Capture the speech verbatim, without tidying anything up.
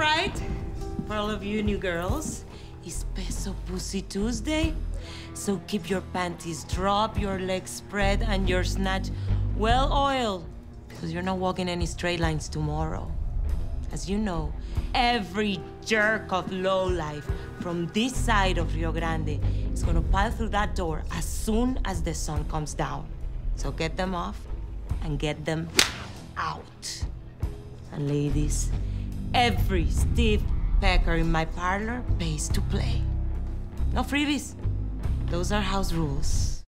right. For all of you new girls, it's Peso Pussy Tuesday. So keep your panties drop, your legs spread, and your snatch well oiled. Because you're not walking any straight lines tomorrow. As you know, every jerk of lowlife from this side of Rio Grande is gonna pile through that door as soon as the sun comes down. So get them off and get them out. And ladies, every stiff pecker in my parlor pays to play. No freebies. Those are house rules.